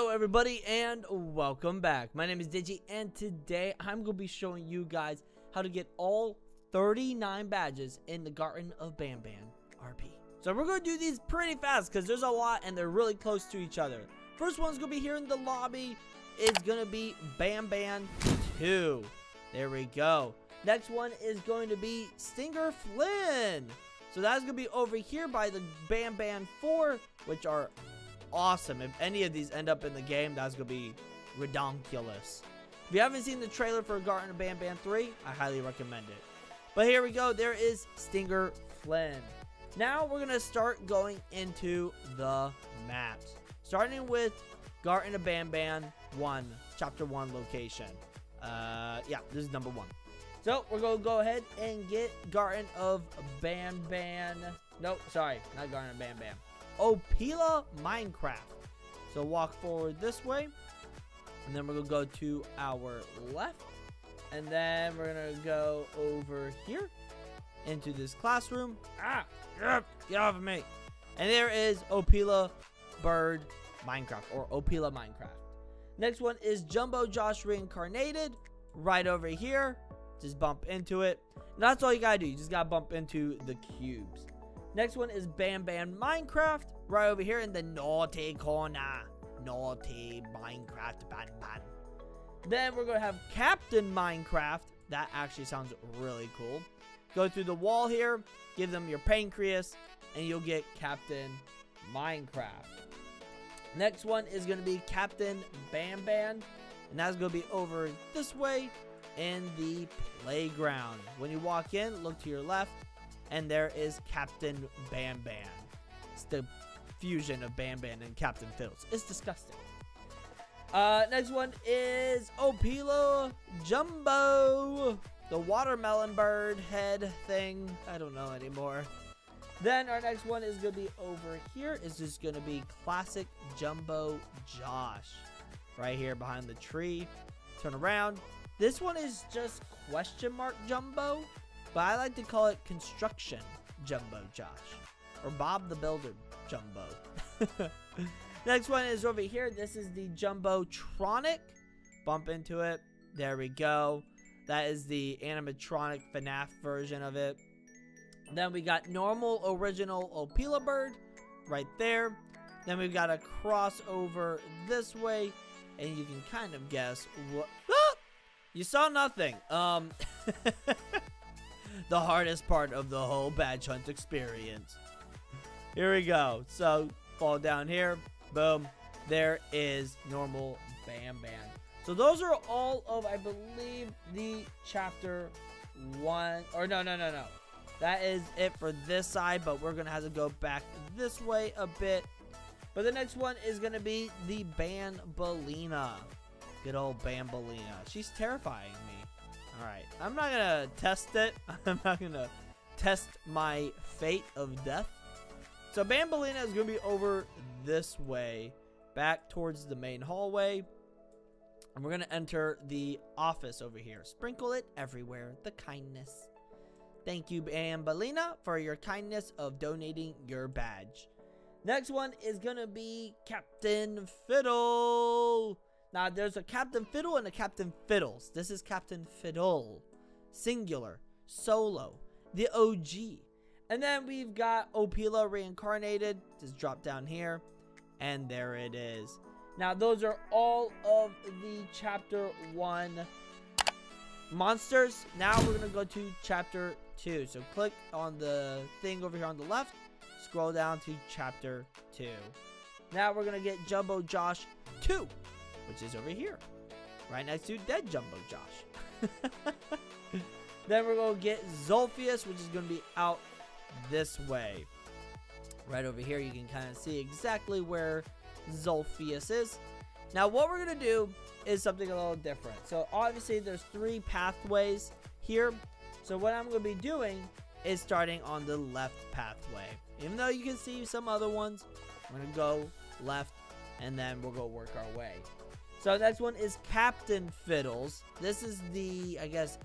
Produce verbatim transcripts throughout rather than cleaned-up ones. Hello everybody and welcome back. My name is Digi and today I'm going to be showing you guys how to get all thirty-nine badges in the Garten of Banban R P. So we're going to do these pretty fast because there's a lot and they're really close to each other. First one's going to be here in the lobby. It's going to be Banban two. There we go. Next one is going to be Stinger Flynn. So that's going to be over here by the Banban four, which are awesome. If any of these end up in the game, that's gonna be redonkulous. If you haven't seen the trailer for Garten of Banban three, I highly recommend it. But here we go, there is Stinger Flynn. Now we're gonna start going into the maps, starting with Garten of Banban one, chapter one location. Uh, yeah, this is number one. So we're gonna go ahead and get Garten of Banban. Nope, sorry, not Garten of Banban. Opila Minecraft. So walk forward this way, and then we're gonna go to our left, and then we're gonna go over here into this classroom. Ah, get off of me. And there is Opila Bird Minecraft, or Opila Minecraft. Next one is Jumbo Josh Reincarnated, right over here. Just bump into it, and that's all you gotta do. You just gotta bump into the cubes. Next one is Banban Minecraft, right over here in the naughty corner. Naughty Minecraft Banban. Then we're going to have Captain Minecraft. That actually sounds really cool. Go through the wall here, give them your pancreas, and you'll get Captain Minecraft. Next one is going to be Captain Banban, and that's going to be over this way in the playground. When you walk in, look to your left. And there is Captain Banban. It's the fusion of Banban and Captain Fiddles. It's disgusting. Uh, next one is Opila Jumbo, the watermelon bird head thing. I don't know anymore. Then our next one is going to be over here. It's just going to be classic Jumbo Josh. Right here behind the tree. Turn around. This one is just question mark Jumbo. But I like to call it Construction Jumbo Josh. Or Bob the Builder Jumbo. Next one is over here. This is the Jumbotronic. Bump into it. There we go. That is the animatronic F NAF version of it. Then we got normal original Opila Bird right there. Then we've got a crossover this way. And you can kind of guess what... Ah! You saw nothing. Um... The hardest part of the whole badge hunt experience. Here we go. So, fall down here. Boom. There is normal Banban. So, those are all of, I believe, the chapter one. Or, no, no, no, no. That is it for this side, but we're going to have to go back this way a bit. But the next one is going to be the Bambolina. Good old Bambolina. She's terrifying me. Alright, I'm not gonna test it. I'm not gonna test my fate of death. So Bambolina is gonna be over this way, back towards the main hallway. And we're gonna enter the office over here. Sprinkle it everywhere, the kindness. Thank you, Bambolina, for your kindness of donating your badge. Next one is gonna be Captain Fiddle. Now, there's a Captain Fiddle and a Captain Fiddles. This is Captain Fiddle. Singular. Solo. The O G. And then we've got Opila Reincarnated. Just drop down here. And there it is. Now, those are all of the Chapter one monsters. Now, we're going to go to Chapter two. So, click on the thing over here on the left. Scroll down to Chapter two. Now, we're going to get Jumbo Josh two. Which is over here, right next to Dead Jumbo Josh. Then we're going to get Zulfius, which is going to be out this way. Right over here, you can kind of see exactly where Zulfius is. Now, what we're going to do is something a little different. So, obviously, there's three pathways here. So, what I'm going to be doing is starting on the left pathway. Even though you can see some other ones, we're going to go left, and then we'll go work our way. So next one is Captain Fiddles. This is the, I guess,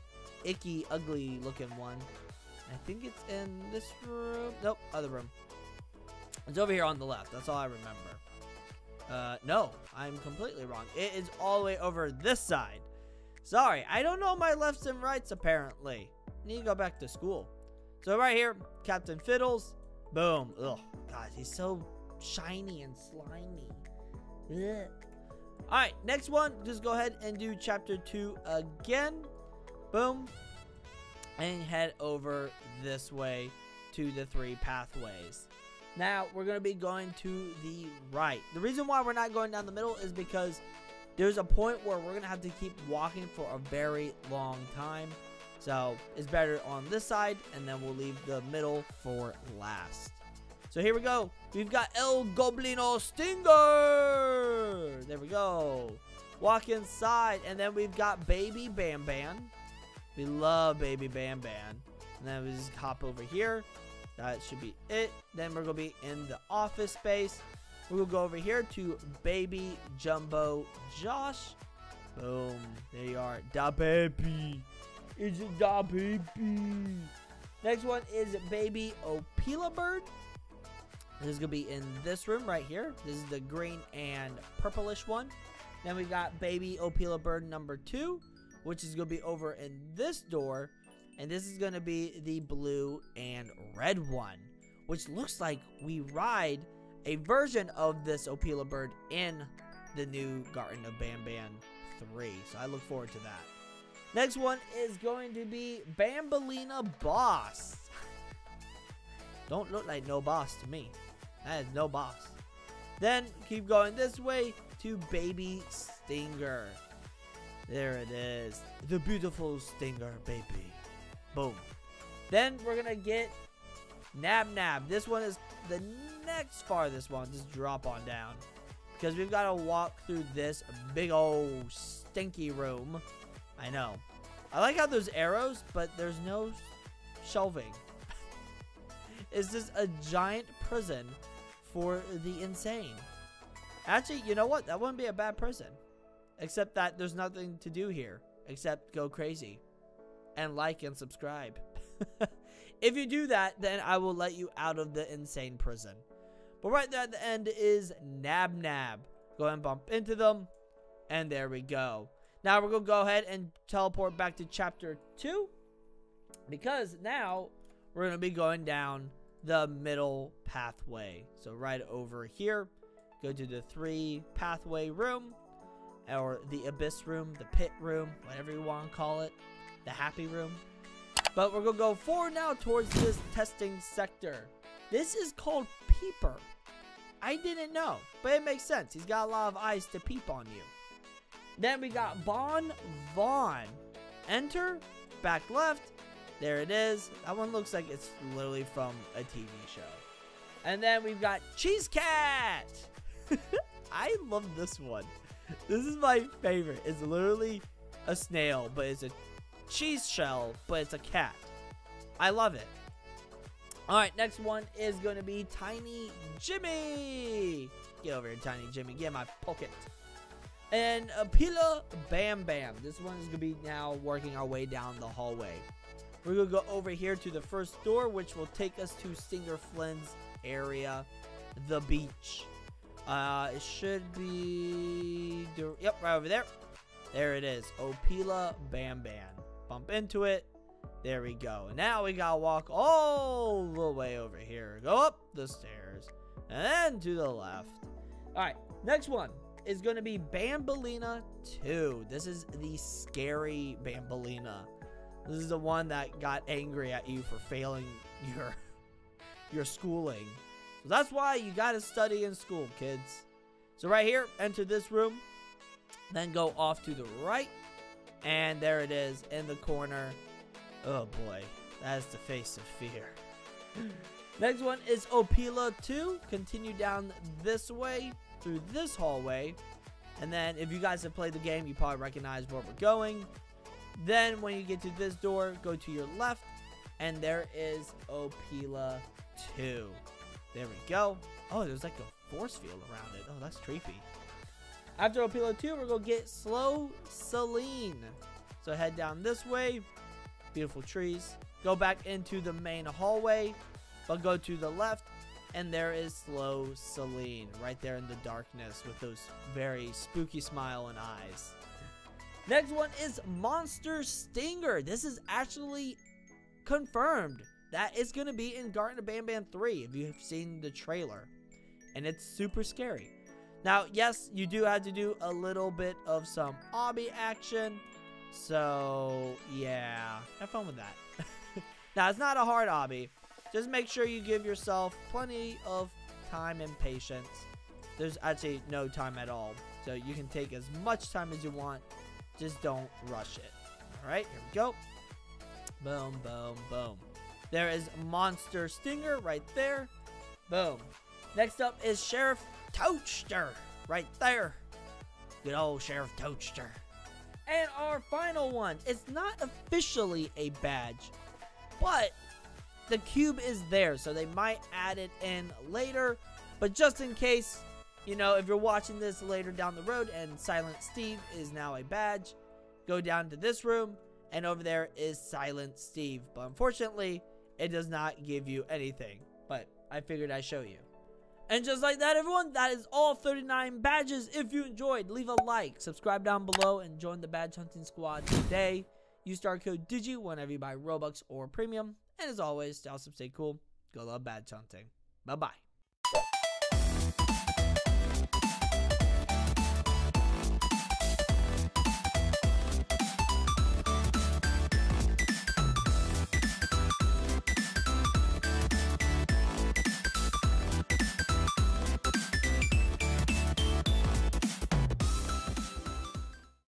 icky, ugly looking one. I think it's in this room. Nope, other room. It's over here on the left. That's all I remember. Uh, no, I'm completely wrong. It is all the way over this side. Sorry, I don't know my lefts and rights apparently. Need to go back to school. So right here, Captain Fiddles. Boom. Ugh, God, he's so shiny and slimy. Ugh. All right, next one. Just go ahead and do chapter two again. Boom. And head over this way to the three pathways. Now, we're going to be going to the right. The reason why we're not going down the middle is because there's a point where we're going to have to keep walking for a very long time. So, it's better on this side, and then we'll leave the middle for last. So, here we go. We've got El Goblino Stinger. There we go. Walk inside, and then we've got Baby Bam Bam. We love Baby Bam Bam. And then we just hop over here. That should be it. Then we're going to be in the office space. We'll go over here to Baby Jumbo Josh. Boom. There you are. Da baby. It's a da baby. Next one is Baby Opila Bird. This is going to be in this room right here. This is the green and purplish one. Then we've got Baby Opila Bird number two, which is going to be over in this door. And this is going to be the blue and red one, which looks like we ride a version of this Opila Bird in the new Garten of Banban three. So I look forward to that. Next one is going to be Bambolina Boss. Don't look like no boss to me. That is no boss. Then keep going this way to Baby Stinger. There it is. The beautiful Stinger, baby. Boom. Then we're going to get Nab Nab. This one is the next farthest one. Just drop on down. Because we've got to walk through this big old stinky room. I know. I like how there's arrows, but there's no shelving. It's just a giant prison for the insane. Actually, you know what? That wouldn't be a bad prison. Except that there's nothing to do here. Except go crazy. And like and subscribe. If you do that, then I will let you out of the insane prison. But right there at the end is Nab Nab. Go ahead and bump into them. And there we go. Now we're going to go ahead and teleport back to chapter two. Because now we're going to be going down the middle pathway. So right over here. Go to the three pathway room. Or the abyss room. The pit room. Whatever you want to call it. The happy room. But we're gonna go forward now towards this testing sector. This is called Peeper. I didn't know, but it makes sense. He's got a lot of eyes to peep on you. Then we got Bon Vaughn. Enter, back left. There it is. That one looks like it's literally from a T V show. And then we've got Cheese Cat. I love this one. This is my favorite. It's literally a snail, but it's a cheese shell, but it's a cat. I love it. Alright, next one is going to be Tiny Jimmy. Get over here, Tiny Jimmy. Get in my pocket. And Opila Bam Bam. This one is going to be now working our way down the hallway. We're going to go over here to the first door, which will take us to Stinger Flynn's area, the beach. Uh, it should be... Yep, right over there. There it is. Opila Bam Bam. Bump into it. There we go. And now we gotta walk all the way over here. Go up the stairs. And then to the left. Alright. Next one is going to be Bambolina two. This is the scary Bambolina. This is the one that got angry at you for failing your, your schooling. So that's why you gotta study in school, kids. So right here, enter this room. Then go off to the right. And there it is in the corner. Oh boy. That is the face of fear. Next one is Opila two. Continue down this way. Through this hallway. And then if you guys have played the game, you probably recognize where we're going. Then when you get to this door, go to your left. And there is Opila two. There we go. Oh, there's like a force field around it. Oh, that's creepy. After Opila two, we're going to get Slow Selene. So head down this way. Beautiful trees. Go back into the main hallway. But go to the left. And there is Slow Selene right there in the darkness with those very spooky smile and eyes. Next one is Monster Stinger. This is actually confirmed. That is going to be in Garten of Banban three if you have seen the trailer. And it's super scary. Now, yes, you do have to do a little bit of some obby action. So, yeah. Have fun with that. Now, it's not a hard obby. Just make sure you give yourself plenty of time and patience. There's actually no time at all. So, you can take as much time as you want. Just don't rush it. Alright, here we go. Boom, boom, boom. There is Monster Stinger right there. Boom. Next up is Sheriff Toaster right there. Good old Sheriff Toaster. And our final one. It's not officially a badge, but the cube is there, so they might add it in later. But just in case, you know, if you're watching this later down the road and Silent Steve is now a badge, go down to this room and over there is Silent Steve. But unfortunately, it does not give you anything. But I figured I'd show you. And just like that, everyone, that is all thirty-nine badges. If you enjoyed, leave a like, subscribe down below, and join the badge hunting squad today. Use our code DIGI whenever you buy Robux or Premium. And as always, stay awesome, stay cool, go love badge hunting. Bye-bye.